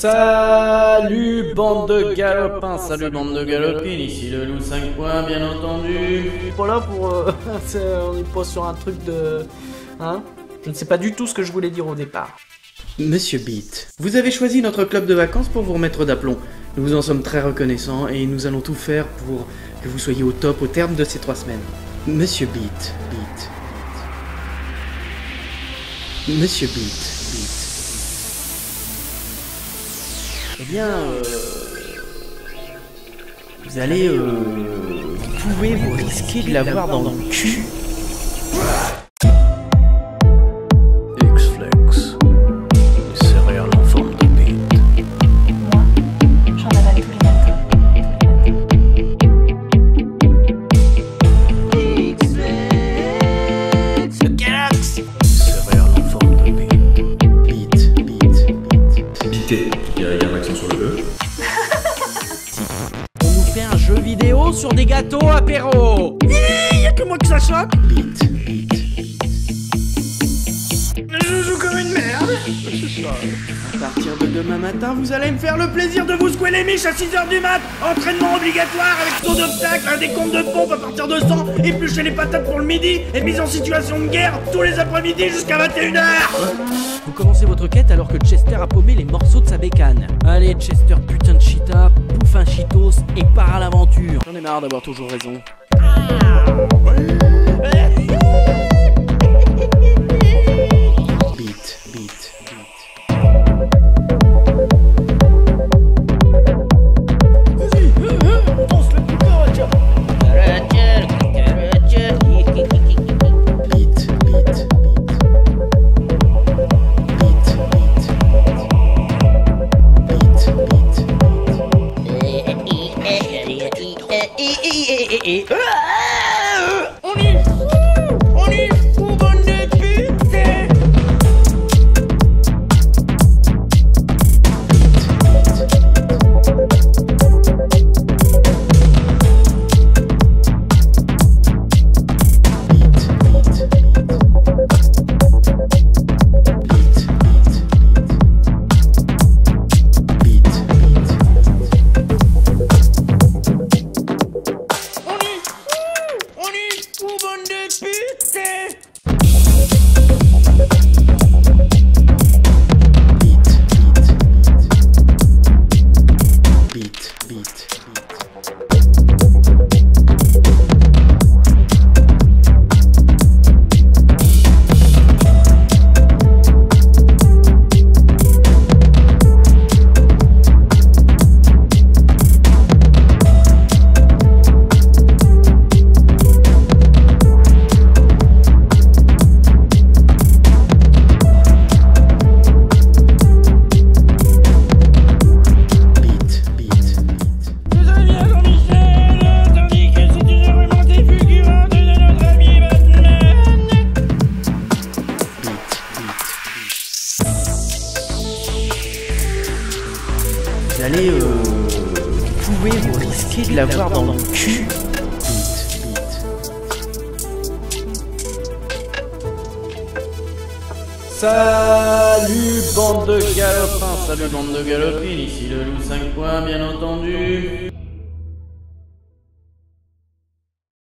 Salut bande de galopins, salut bande de galopines, ici le Loup 5.1 bien entendu. Voilà pour... on est pas sur un truc de... Hein, je ne sais pas du tout ce que je voulais dire au départ. Monsieur Beat, vous avez choisi notre club de vacances pour vous remettre d'aplomb. Nous vous en sommes très reconnaissants et nous allons tout faire pour que vous soyez au top au terme de ces 3 semaines. Monsieur Beat. Monsieur Beat. Eh bien, vous allez, vous pouvez vous risquer de l'avoir dans le cul. X-Flex, une céréale en forme de bite. Moi, j'en avale tous les matins. X-Flex, le Galax, une céréale en forme de bite. Bite. Il y a un accent sur le E. On nous fait un jeu vidéo sur des gâteaux apéro. Il y a que moi que ça choque. Je joue comme une merde. À partir de demain matin, vous allez me faire le plaisir de vous secouer les miches à 6 h du mat. Entraînement obligatoire avec saut d'obstacle, un décompte de pompe à partir de 100, éplucher les patates pour le midi et mise en situation de guerre tous les après-midi jusqu'à 21 h. Vous commencez votre quête alors que Chester a paumé les morceaux de sa bécane. Allez Chester, putain de cheetah, pouf un cheetos et part à l'aventure. J'en ai marre d'avoir toujours raison. Vous pouvez vous risquer de l'avoir dans le cul. Salut bande de galopins, salut bande de galopines, ici le Loup 5.1 bien entendu.